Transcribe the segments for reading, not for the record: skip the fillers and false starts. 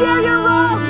share your wrong.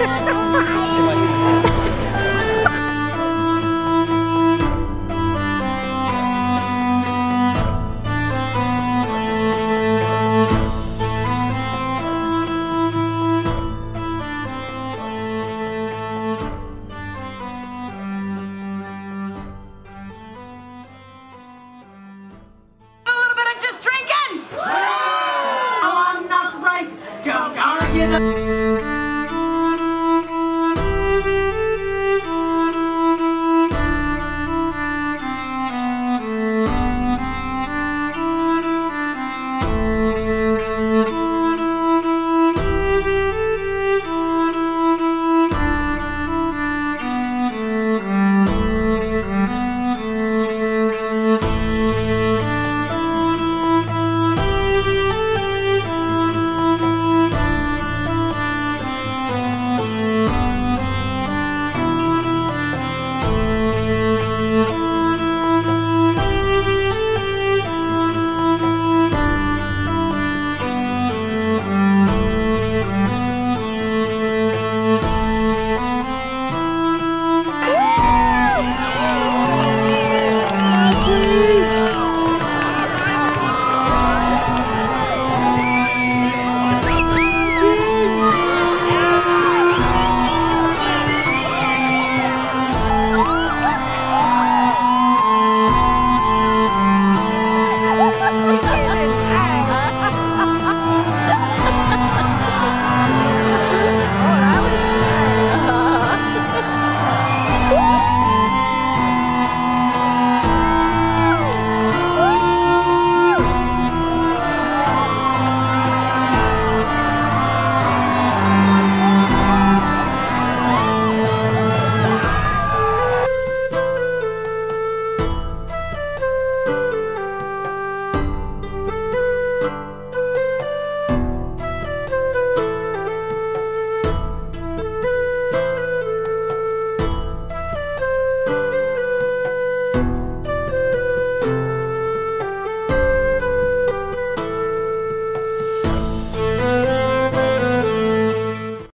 That's so nice!